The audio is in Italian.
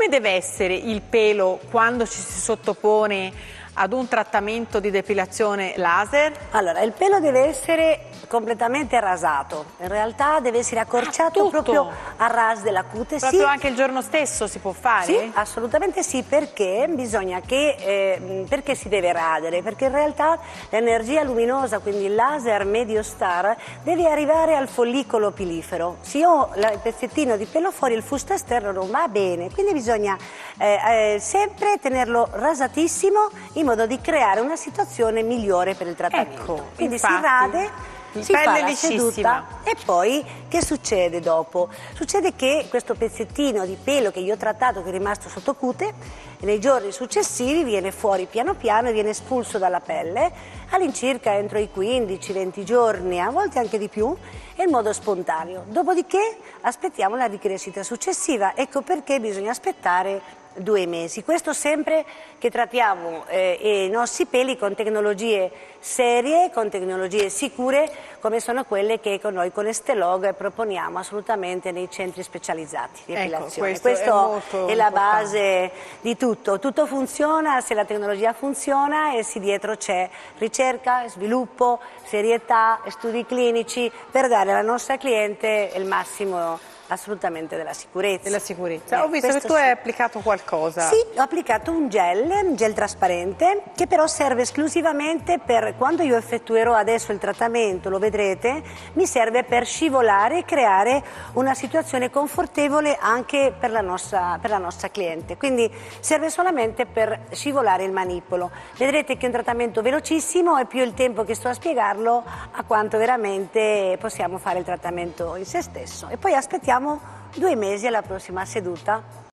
come deve essere il pelo quando ci si sottopone ad un trattamento di depilazione laser? Allora, il pelo deve essere completamente rasato, in realtà deve essere accorciato proprio a ras della cute. Proprio anche il giorno stesso si può fare? Sì, assolutamente sì, perché bisogna che, perché si deve radere? Perché in realtà l'energia luminosa, quindi il laser Mediostar, deve arrivare al follicolo pilifero. Se io il pezzettino di pelo fuori, il fusto esterno non va bene, quindi bisogna sempre tenerlo rasatissimo in modo di creare una situazione migliore per il trattamento. Ecco, quindi infatti, si rade, si fa la seduta e poi che succede dopo? Succede che questo pezzettino di pelo che io ho trattato, che è rimasto sotto cute, nei giorni successivi viene fuori piano piano e viene espulso dalla pelle all'incirca entro i 15-20 giorni, a volte anche di più, e in modo spontaneo. Dopodiché aspettiamo la ricrescita successiva, ecco perché bisogna aspettare 2 mesi. Questo sempre che trattiamo i nostri peli con tecnologie serie, con tecnologie sicure, come sono quelle che con noi con Estelog proponiamo assolutamente nei centri specializzati di epilazione. Ecco, questo è la base di tutto. Tutto funziona se la tecnologia funziona e se dietro c'è ricerca, sviluppo, serietà, studi clinici, per dare alla nostra cliente il massimo assolutamente della sicurezza. Della sicurezza. Ho visto che tu hai applicato qualcosa. Sì, ho applicato un gel trasparente, che però serve esclusivamente per, quando io effettuerò adesso il trattamento, lo vedrete, mi serve per scivolare e creare una situazione confortevole anche per la nostra cliente. Quindi serve solamente per scivolare il manipolo. Vedrete che è un trattamento velocissimo e più il tempo che sto a spiegarlo a quanto veramente possiamo fare il trattamento in se stesso. E poi aspettiamo 2 mesi alla prossima seduta.